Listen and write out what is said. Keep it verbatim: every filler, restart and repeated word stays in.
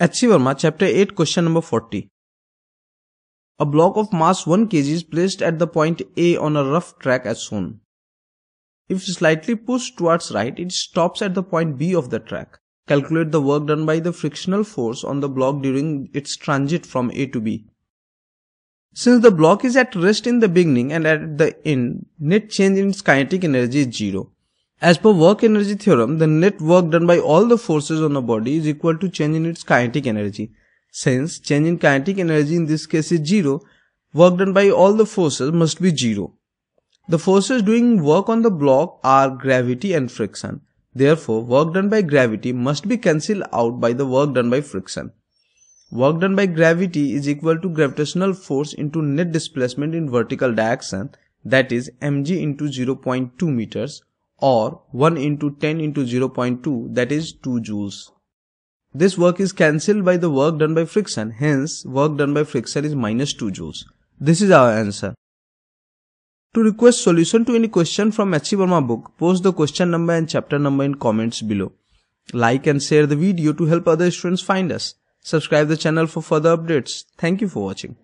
H. C. Verma, Chapter eight, Question number forty. A block of mass one kilogram is placed at the point A on a rough track as shown. If slightly pushed towards right, it stops at the point B of the track. Calculate the work done by the frictional force on the block during its transit from A to B. Since the block is at rest in the beginning and at the end, net change in its kinetic energy is zero. As per work energy theorem, the net work done by all the forces on a body is equal to change in its kinetic energy. Since change in kinetic energy in this case is zero, work done by all the forces must be zero. The forces doing work on the block are gravity and friction. Therefore, work done by gravity must be cancelled out by the work done by friction. Work done by gravity is equal to gravitational force into net displacement in vertical direction, that is mg into zero point two meters. Or one into ten into zero point two, that is two joules. This work is cancelled by the work done by friction, hence work done by friction is minus two joules. This is our answer. To request solution to any question from H. C. Verma book, post the question number and chapter number in comments below. Like and share the video to help other students find us. Subscribe the channel for further updates. Thank you for watching.